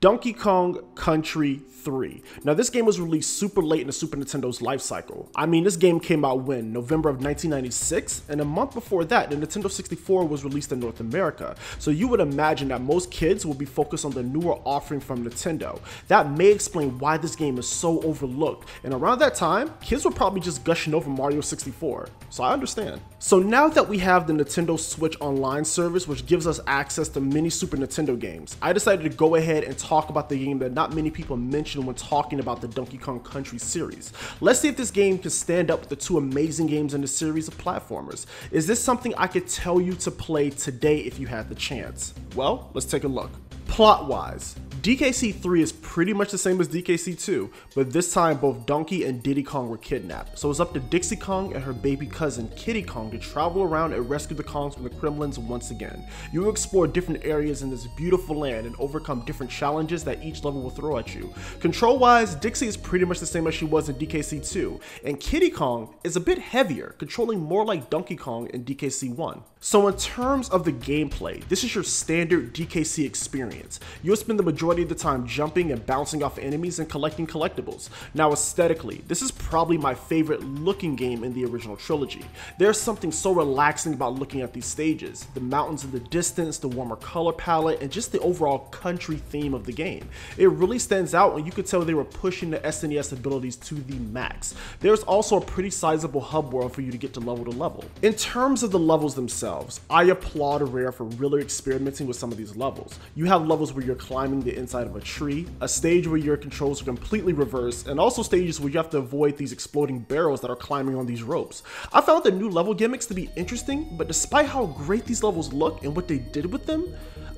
Donkey Kong Country 3. Now this game was released super late in the Super Nintendo's life cycle. I mean, this game came out when? November of 1996, and a month before that, the Nintendo 64 was released in North America. So you would imagine that most kids will be focused on the newer offering from Nintendo. That may explain why this game is so overlooked, and around that time, kids were probably just gushing over Mario 64. So I understand. So now that we have the Nintendo Switch Online service, which gives us access to many Super Nintendo games, I decided to go ahead and talk about the game that not many people mention when talking about the Donkey Kong Country series. Let's see if this game can stand up to the two amazing games in the series of platformers. Is this something I could tell you to play today if you had the chance? Well, let's take a look. Plot-wise, DKC3 is pretty much the same as DKC2, but this time both Donkey and Diddy Kong were kidnapped, so it's up to Dixie Kong and her baby cousin Kitty Kong to travel around and rescue the Kongs from the Kremlins once again. You will explore different areas in this beautiful land and overcome different challenges that each level will throw at you. Control-wise, Dixie is pretty much the same as she was in DKC2, and Kitty Kong is a bit heavier, controlling more like Donkey Kong in DKC1. So in terms of the gameplay, this is your standard DKC experience. You'll spend the majority of the time jumping and bouncing off enemies and collecting collectibles. Now aesthetically, this is probably my favorite looking game in the original trilogy. There's something so relaxing about looking at these stages, the mountains in the distance, the warmer color palette, and just the overall country theme of the game. It really stands out, and you could tell they were pushing the SNES abilities to the max. There's also a pretty sizable hub world for you to get to level. In terms of the levels themselves, I applaud Rare for really experimenting with some of these levels. You have levels where you're climbing the inside of a tree, a stage where your controls are completely reversed, and also stages where you have to avoid these exploding barrels that are climbing on these ropes. I found the new level gimmicks to be interesting, but despite how great these levels look and what they did with them,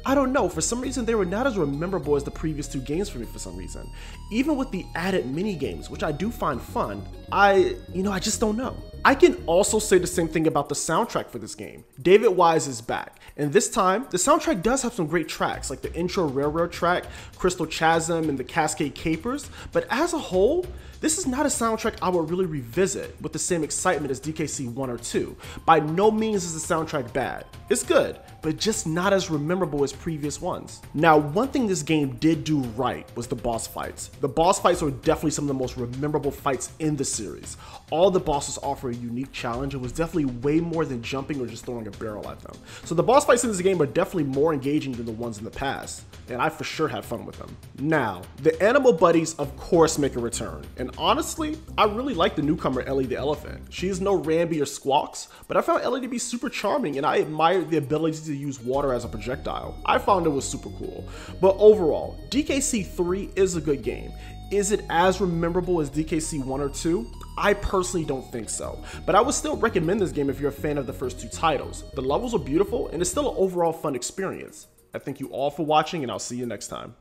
I don't know, for some reason they were not as memorable as the previous two games for me for some reason. Even with the added mini games, which I do find fun, I just don't know. I can also say the same thing about the soundtrack for this game. David Wise is back, and this time, the soundtrack does have some great tracks, like the intro Railroad track, Crystal Chasm, and the Cascade Capers, but as a whole, this is not a soundtrack I would really revisit with the same excitement as DKC 1 or 2. By no means is the soundtrack bad. It's good, but just not as memorable as previous ones. Now, one thing this game did do right was the boss fights. The boss fights were definitely some of the most memorable fights in the series. All the bosses offer a unique challenge and was definitely way more than jumping or just throwing a barrel at them. So the boss fights in this game are definitely more engaging than the ones in the past, and I for sure had fun with them. Now, the animal buddies of course make a return, and honestly, I really like the newcomer Ellie the Elephant. She is no Rambi or Squawks, but I found Ellie to be super charming, and I admired the ability to use water as a projectile. I found it was super cool. But overall, DKC3 is a good game. Is it as memorable as DKC 1 or 2? I personally don't think so, but I would still recommend this game if you're a fan of the first two titles. The levels are beautiful, and it's still an overall fun experience. I thank you all for watching, and I'll see you next time.